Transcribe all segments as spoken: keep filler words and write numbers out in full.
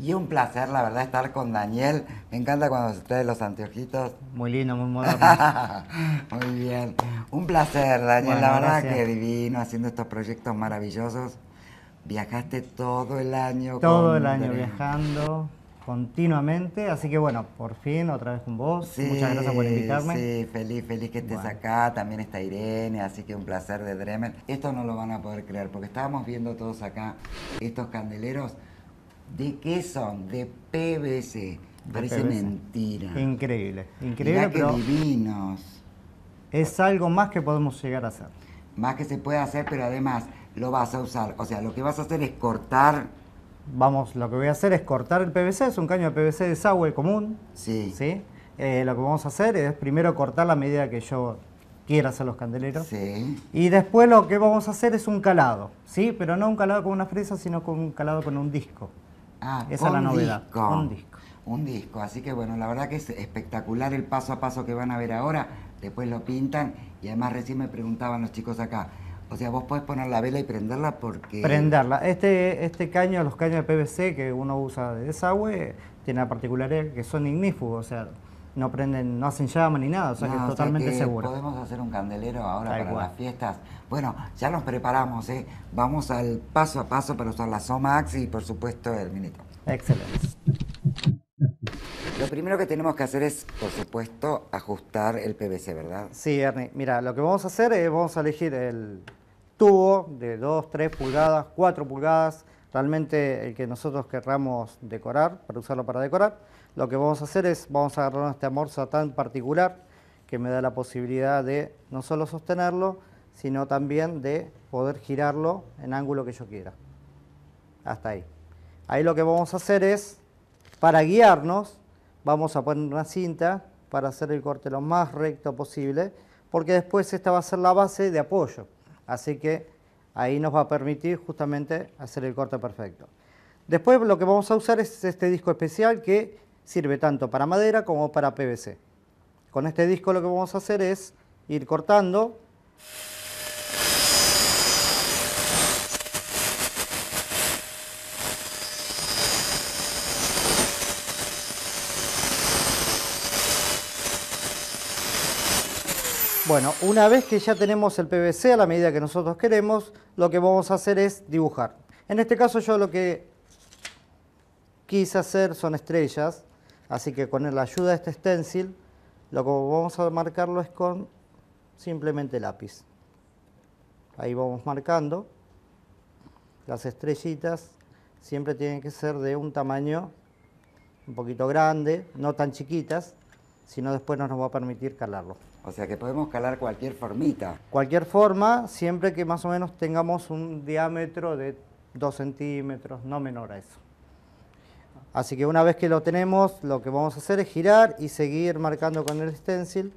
Y un placer, la verdad, estar con Daniel. Me encanta cuando se traen los anteojitos. Muy lindo, muy moderno. Muy bien. Un placer, Daniel. Bueno, la verdad gracias. Que divino, haciendo estos proyectos maravillosos. Viajaste todo el año. Todo con el año Daniel. Viajando continuamente. Así que bueno, por fin, otra vez con vos. Sí, muchas gracias por invitarme. Sí, feliz, feliz que estés bueno. acá. También está Irene, así que un placer de Dremel. Esto no lo van a poder creer, porque estábamos viendo todos acá estos candeleros. ¿De qué son? De P V C. Parece mentira. Increíble. Increíble, mirá, pero... qué divinos. Es algo más que podemos llegar a hacer. Más que se puede hacer, pero además lo vas a usar. O sea, lo que vas a hacer es cortar... Vamos, lo que voy a hacer es cortar el P V C. Es un caño de P V C de desagüe común. Sí. ¿Sí? Eh, lo que vamos a hacer es primero cortar la medida que yo... quiera hacer los candeleros. Sí. Y después lo que vamos a hacer es un calado. Sí, pero no un calado con una fresa, sino con un calado con un disco. Ah, esa es la novedad. Disco. Un disco. Un disco. Así que bueno, la verdad que es espectacular el paso a paso que van a ver ahora. Después lo pintan. Y además recién me preguntaban los chicos acá. O sea, vos podés poner la vela y prenderla porque... Prenderla. Este, este caño, los caños de P V C que uno usa de desagüe, tiene la particularidad que son ignífugos. O sea, no prenden, no hacen llama ni nada. O sea, no, que es totalmente o sea que seguro. Podemos hacer un candelero ahora Ay, para guay. las fiestas. Bueno, ya nos preparamos, ¿eh? Vamos al paso a paso para usar la Saw-Max y por supuesto el Minitorno. Excelente. Lo primero que tenemos que hacer es, por supuesto, ajustar el P V C, ¿verdad? Sí, Ernie. Mira, lo que vamos a hacer es, vamos a elegir el tubo de dos, tres pulgadas, cuatro pulgadas, realmente el que nosotros querramos decorar, para usarlo para decorar. Lo que vamos a hacer es, vamos a agarrar esta morsa tan particular que me da la posibilidad de no solo sostenerlo, sino también de poder girarlo en ángulo que yo quiera. Hasta ahí. Ahí lo que vamos a hacer es, para guiarnos, vamos a poner una cinta para hacer el corte lo más recto posible, porque después esta va a ser la base de apoyo. Así que ahí nos va a permitir justamente hacer el corte perfecto. Después lo que vamos a usar es este disco especial que... sirve tanto para madera como para P V C. Con este disco lo que vamos a hacer es ir cortando. Bueno, una vez que ya tenemos el P V C a la medida que nosotros queremos, lo que vamos a hacer es dibujar. En este caso yo lo que quise hacer son estrellas. Así que con la ayuda de este stencil, lo que vamos a marcarlo es con simplemente lápiz. Ahí vamos marcando. Las estrellitas siempre tienen que ser de un tamaño un poquito grande, no tan chiquitas, sino después nos va a permitir calarlo. O sea que podemos calar cualquier formita. Cualquier forma, siempre que más o menos tengamos un diámetro de dos centímetros, no menor a eso. Así que una vez que lo tenemos, lo que vamos a hacer es girar y seguir marcando con el stencil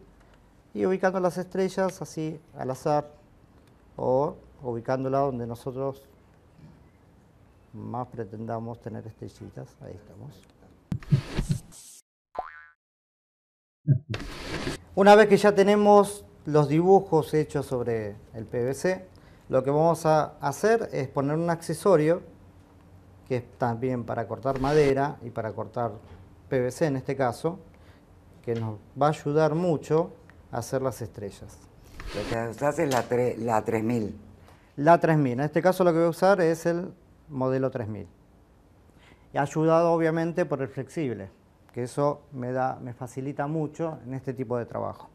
y ubicando las estrellas así al azar o ubicándola donde nosotros más pretendamos tener estrellitas. Ahí estamos. Una vez que ya tenemos los dibujos hechos sobre el P V C, lo que vamos a hacer es poner un accesorio que es también para cortar madera y para cortar P V C en este caso, que nos va a ayudar mucho a hacer las estrellas. Lo que usás es la, la tres mil. La tres mil, en este caso lo que voy a usar es el modelo tres mil. Y ayudado obviamente por el flexible, que eso me, da, me facilita mucho en este tipo de trabajo.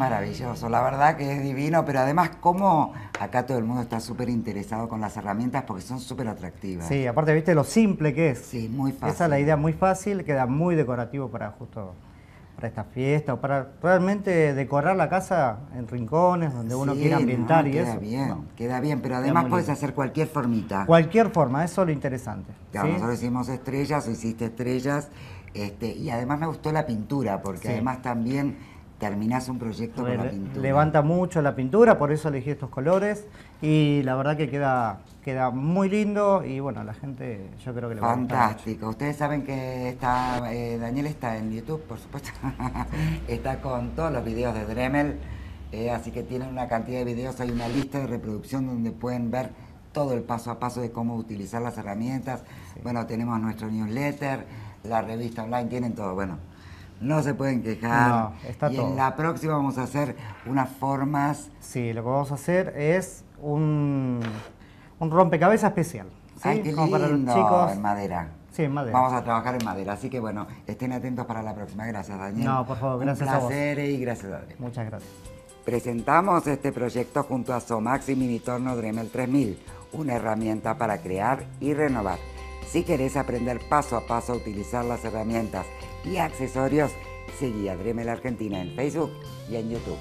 maravilloso, la verdad que es divino, pero además como acá todo el mundo está súper interesado con las herramientas porque son súper atractivas. Sí, aparte viste lo simple que es. Sí, muy fácil. Esa es la idea, muy fácil, queda muy decorativo para justo para esta fiesta o para realmente decorar la casa en rincones donde uno sí, quiera ambientar no, y queda eso. Bien, no. Queda bien, pero además puedes lindo. Hacer cualquier formita. Cualquier forma, eso es lo interesante. Claro, ¿sí? Nosotros hicimos estrellas o hiciste estrellas este, y además me gustó la pintura porque sí. además también... Terminás un proyecto ver, con la pintura. Levanta mucho la pintura, por eso elegí estos colores. Y la verdad que queda, queda muy lindo. Y bueno, la gente yo creo que le va a gustar. Fantástico. Ustedes saben que está, eh, Daniel está en YouTube, por supuesto. Está con todos los videos de Dremel. Eh, así que tienen una cantidad de videos. Hay una lista de reproducción donde pueden ver todo el paso a paso de cómo utilizar las herramientas. Sí. Bueno, tenemos nuestro newsletter, la revista online, tienen todo. Bueno. No se pueden quejar. No, está y todo. En la próxima vamos a hacer unas formas. Sí, lo que vamos a hacer es un, un rompecabezas especial. ¿Sí? Ay, qué lindo. Para los chicos. En madera. Sí, en madera. Vamos a trabajar en madera. Así que bueno, estén atentos para la próxima. Gracias, Daniel. No, por favor, gracias a vos. Un placer y gracias, Daniel. Muchas gracias. Presentamos este proyecto junto a Saw-Max y Minitorno Dremel tres mil, una herramienta para crear y renovar. Si querés aprender paso a paso a utilizar las herramientas y accesorios, seguí a Dremel Argentina en Facebook y en YouTube.